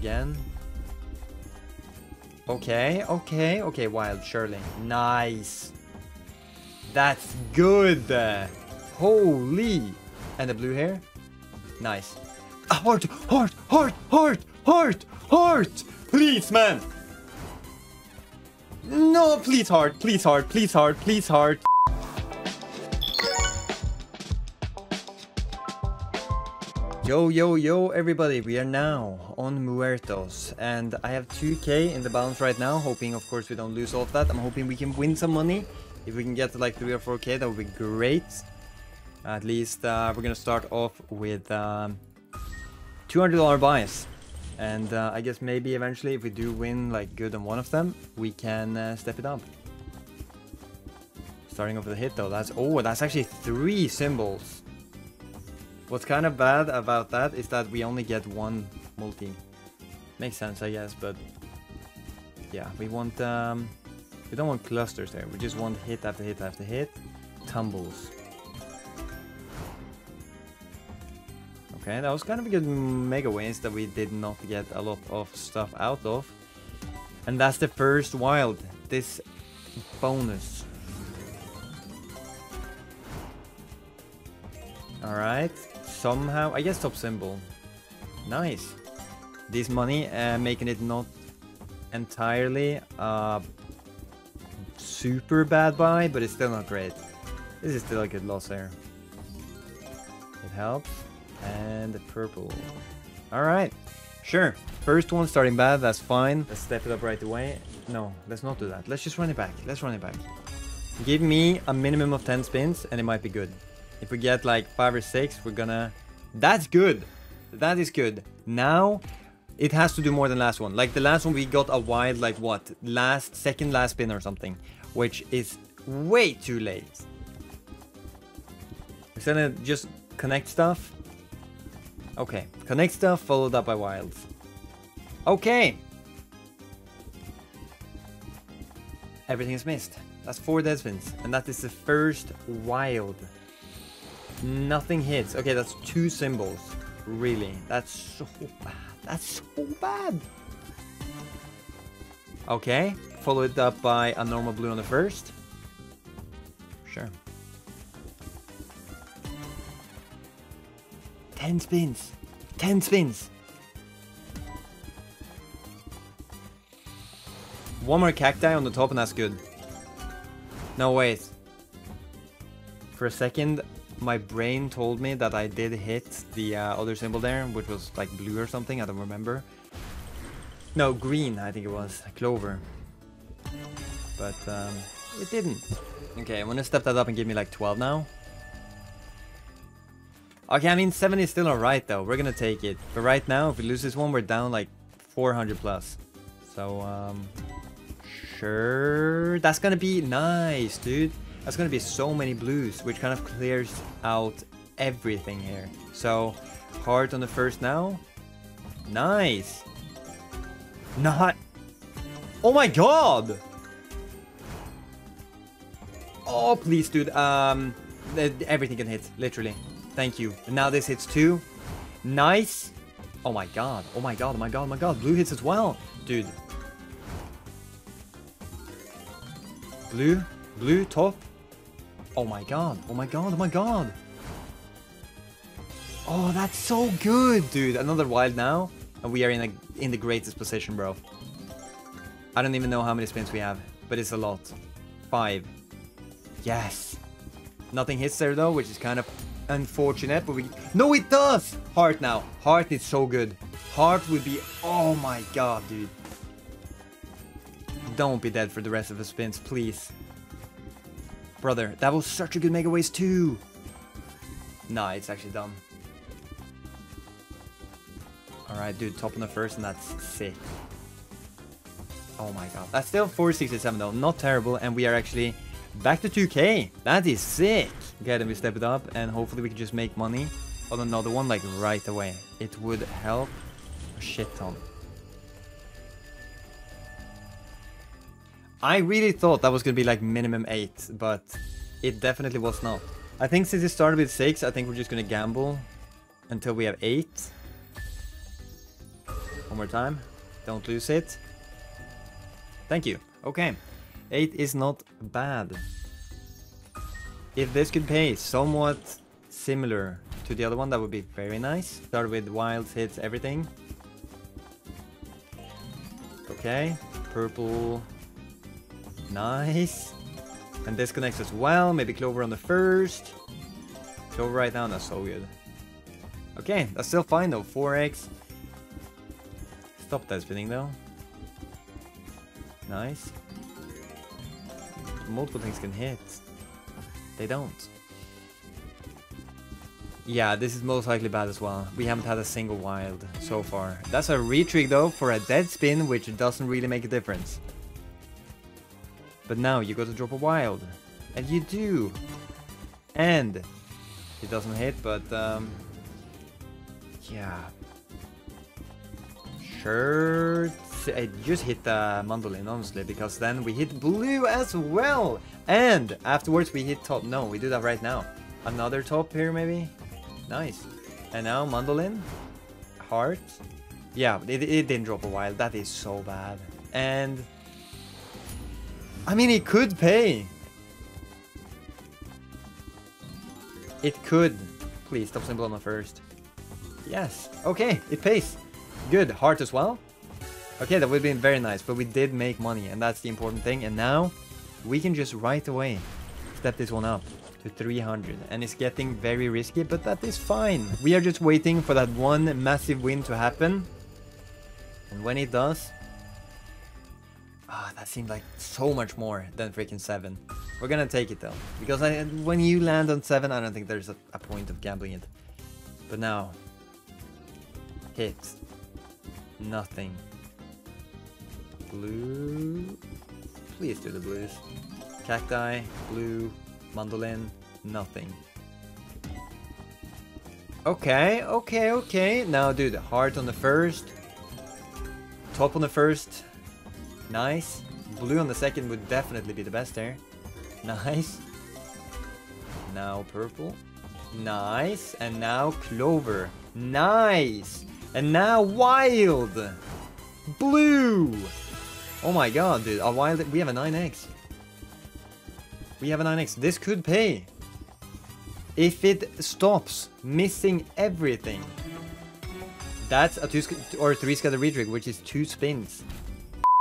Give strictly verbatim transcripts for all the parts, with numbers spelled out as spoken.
again. Okay, okay, okay, wild Shirley. Nice. That's good. Holy. And the blue hair. Nice. Ah, heart, heart, heart, heart, heart, heart. Please, man. No, please, heart, please, heart, please, heart, please, heart. Yo, yo, yo, everybody, we are now on Muertos, and I have two K in the balance right now, hoping, of course, we don't lose all of that. I'm hoping we can win some money. If we can get to like three or four K, that would be great. At least uh, we're gonna start off with um, two hundred dollar buys, and uh, I guess maybe eventually if we do win like good on one of them, we can uh, step it up. Starting off with a hit, though. That's, oh, that's actually three symbols. What's kind of bad about that is that we only get one multi. Makes sense, I guess, but yeah, we want um, we don't want clusters there. We just want hit after hit after hit, tumbles. Okay, that was kind of a good mega wins that we did not get a lot of stuff out of, and that's the first wild. This bonus. All right. Somehow, I guess top symbol. Nice. This money uh, making it not entirely uh, super bad buy, but it's still not great. This is still a good loss there. It helps. And the purple. All right. Sure. First one starting bad. That's fine. Let's step it up right away. No, let's not do that. Let's just run it back. Let's run it back. Give me a minimum of ten spins and it might be good. If we get like five or six, we're gonna... That's good. That is good. Now, it has to do more than last one. Like the last one, we got a wild, like what? Last, second last spin or something. Which is way too late. Instead of just connect stuff. Okay. Connect stuff followed up by wilds. Okay. Everything is missed. That's four dead spins. And that is the first wild. Nothing hits. Okay, that's two symbols. Really? That's so bad. That's so bad. Okay, follow it up by a normal blue on the first. Sure. ten spins. ten spins. One more cacti on the top and that's good. No, wait. For a second... my brain told me that I did hit the uh, other symbol there, which was like blue or something, I don't remember. No, green, I think it was, clover. But um, it didn't. Okay, I'm gonna step that up and give me like twelve now. Okay, I mean seven is still alright though, we're gonna take it. But right now, if we lose this one, we're down like four hundred plus. So, um, sure, that's gonna be nice, dude. That's going to be so many blues, which kind of clears out everything here. So, heart on the first now. Nice. Not... oh my god! Oh, please, dude. Um, everything can hit, literally. Thank you. And now this hits too. Nice. Oh my god. Oh my god, oh my god, oh my god. Blue hits as well. Dude. Blue. Blue, top. Oh my god, oh my god, oh my god. Oh, that's so good, dude. Another wild now, and we are in, a, in the greatest position, bro. I don't even know how many spins we have, but it's a lot. Five. Yes. Nothing hits there, though, which is kind of unfortunate, but we... no, it does! Heart now. Heart is so good. Heart would be... oh my god, dude. Don't be dead for the rest of the spins, please. Brother, that was such a good mega waste too. Nah, it's actually done. Alright, dude, top on the first and that's sick. Oh my god. That's still four sixty-seven though, not terrible. And we are actually back to two K. That is sick. Okay, then we step it up and hopefully we can just make money on another one like right away. It would help a shit ton. I really thought that was going to be like minimum eight, but it definitely was not. I think since it started with six, I think we're just going to gamble until we have eight. One more time. Don't lose it. Thank you. Okay. Eight is not bad. If this could pay somewhat similar to the other one, that would be very nice. Start with wilds, hits, everything. Okay. Purple. Nice. And this connects as well. Maybe clover on the first. Clover right now, that's so good. Okay, that's still fine though. four X. Stop that spinning though. Nice. Multiple things can hit. They don't. Yeah, this is most likely bad as well. We haven't had a single wild so far. That's a retrig though for a dead spin, which doesn't really make a difference. But now you go to drop a wild. And you do. And it doesn't hit, but um yeah. Sure. I just hit the mandolin, honestly, because then we hit blue as well. And afterwards we hit top. No, we do that right now. Another top here, maybe. Nice. And now mandolin. Heart. Yeah, it, it didn't drop a wild. That is so bad. And I mean, it could pay. It could. Please, stop symbol on the first. Yes. Okay, it pays. Good. Heart as well. Okay, that would have been very nice, but we did make money, and that's the important thing. And now, we can just right away step this one up to three hundred. And it's getting very risky, but that is fine. We are just waiting for that one massive win to happen. And when it does... Ah, that seemed like so much more than freaking seven. We're gonna take it though. Because I, when you land on seven, I don't think there's a, a point of gambling it. But now... Hit. Nothing. Blue. Please do the blues. Cacti, blue, mandolin, nothing. Okay, okay, okay. Now do the heart on the first. Top on the first. Nice. Blue on the second would definitely be the best there. Nice. Now purple. Nice. And now clover. Nice. And now wild. Blue. Oh my god, dude. A wild... We have a nine X. We have a nine X. This could pay. If it stops missing everything. That's a two or three scatter retrig, which is two spins.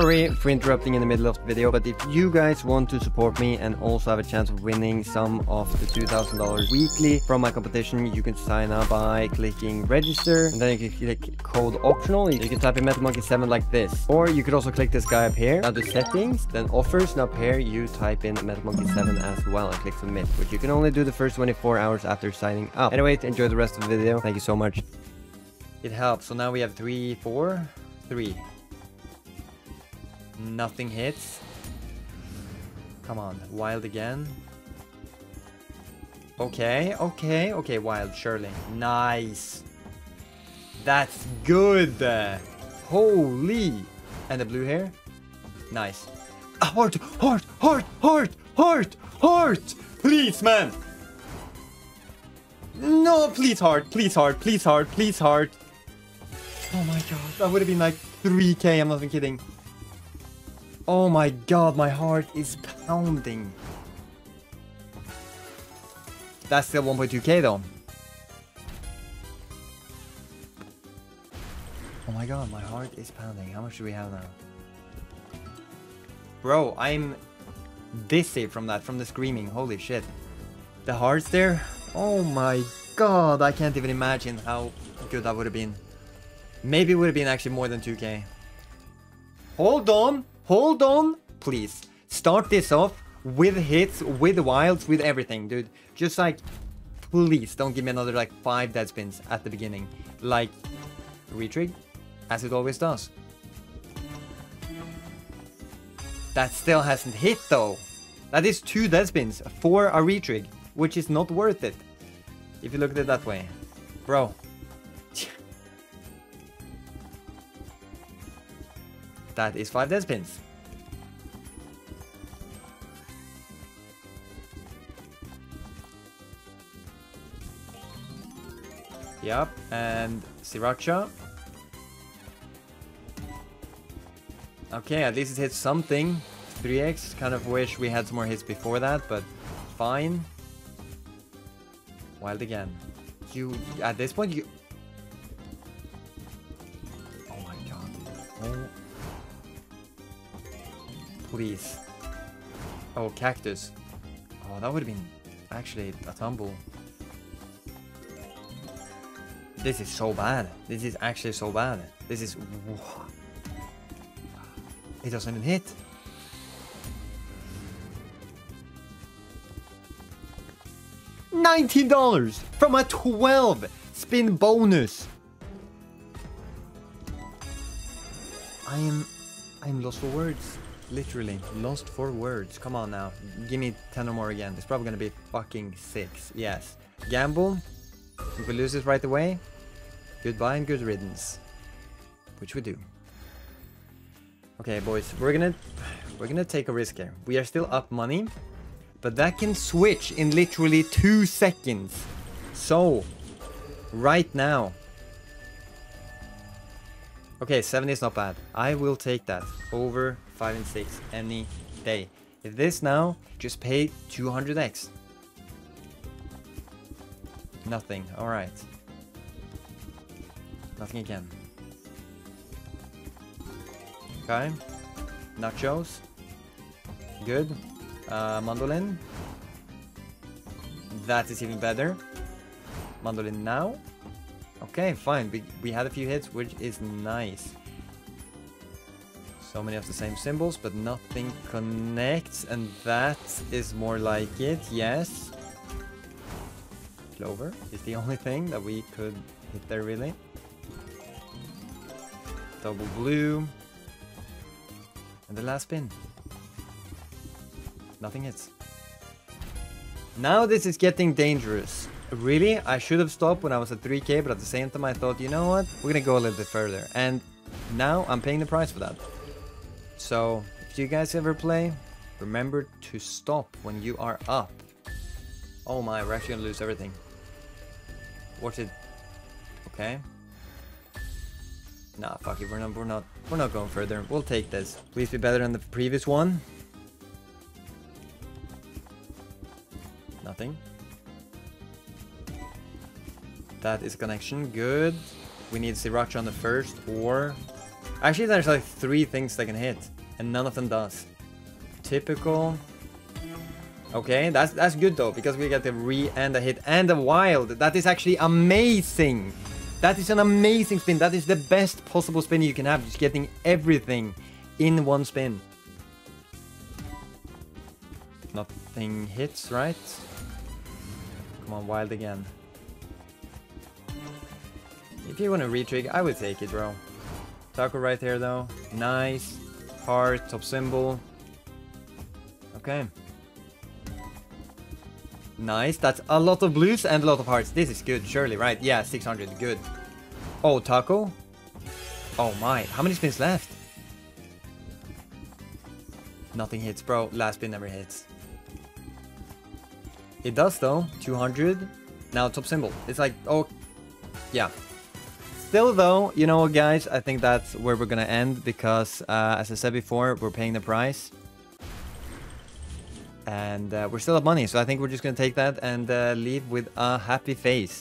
Sorry for interrupting in the middle of the video, but if you guys want to support me and also have a chance of winning some of the two thousand dollars weekly from my competition, you can sign up by clicking register, and then you can click code optional. You can type in MetalMonkey seven like this, or you could also click this guy up here. Now the settings, then offers, now here you type in MetalMonkey seven as well and click submit, which you can only do the first twenty-four hours after signing up. Anyway, enjoy the rest of the video. Thank you so much. It helps. So now we have three, four, three. Nothing hits. Come on, wild again. Okay, okay, okay, wild, surely. Nice. That's good. Holy. And the blue hair. Nice. Ah, heart, heart, heart, heart, heart, heart. Please, man. No, please, heart, please, heart, please, heart, please, heart. Oh my god, that would have been like three K, I'm not even kidding. Oh my god, my heart is pounding. That's still one point two K though. Oh my god, my heart is pounding. How much do we have now? Bro, I'm dizzy from that, from the screaming. Holy shit. The heart's there. Oh my god, I can't even imagine how good that would have been. Maybe it would have been actually more than two K. Hold on. Hold on, please. Start this off with hits, with wilds, with everything, dude. Just like, please don't give me another like five dead spins at the beginning. Like, retrig, as it always does. That still hasn't hit though. That is two dead spins for a retrig, which is not worth it. If you look at it that way. Bro. That is five dead spins. Yep, and Sriracha. Okay, at least it hits something. three X, kind of wish we had some more hits before that, but fine. Wild again. You, at this point, you... Oh my god. Oh. Please. Oh, cactus. Oh, that would have been actually a tumble. This is so bad. This is actually so bad. This is... It doesn't even hit. nineteen dollars from a twelve spin bonus. I am... I'm lost for words. Literally lost for words. Come on now. Give me ten or more again. It's probably gonna be fucking six. Yes. Gamble. If we lose this right away, goodbye and good riddance. Which we do. Okay, boys, we're gonna we're gonna take a risk here. We are still up money, but that can switch in literally two seconds. So right now. Okay, seven is not bad. I will take that over five and six any day. If this now, just pay two hundred X. Nothing. All right. Nothing again. Okay. Nachos. Good. Uh, mandolin. That is even better. Mandolin now. Okay, fine. We, we had a few hits, which is nice. So many of the same symbols, but nothing connects. And that is more like it. Yes. Clover is the only thing that we could hit there, really. Double blue. And the last spin. Nothing hits. Now this is getting dangerous. Really, I should have stopped when I was at three K, but at the same time I thought, you know what? We're gonna go a little bit further. And now I'm paying the price for that. So, if you guys ever play, remember to stop when you are up. Oh my, we're actually gonna lose everything. Watch it. Okay. Nah, fuck it. We're not. We're not. We're not going further. We'll take this. Please be better than the previous one. Nothing. That is connection. Good. We need Sriracha on the first, or actually, there's like three things that can hit, and none of them does. Typical. Okay, that's that's good though, because we get the re and a hit and a wild. That is actually amazing. That is an amazing spin. That is the best possible spin you can have, just getting everything in one spin. Nothing hits, right? Come on, wild again. If you want to retrig, I would take it, bro. Taco right here though. Nice. Heart, top symbol. Okay. Nice, that's a lot of blues and a lot of hearts. This is good, surely, right? Yeah, six hundred, good. Oh, taco? Oh my, how many spins left? Nothing hits, bro. Last spin never hits. It does though, two hundred. Now top symbol. It's like, oh, yeah. Still though, you know what guys, I think that's where we're gonna end because uh, as I said before, we're paying the price. And uh, we're still up money, so I think we're just gonna take that and uh, leave with a happy face.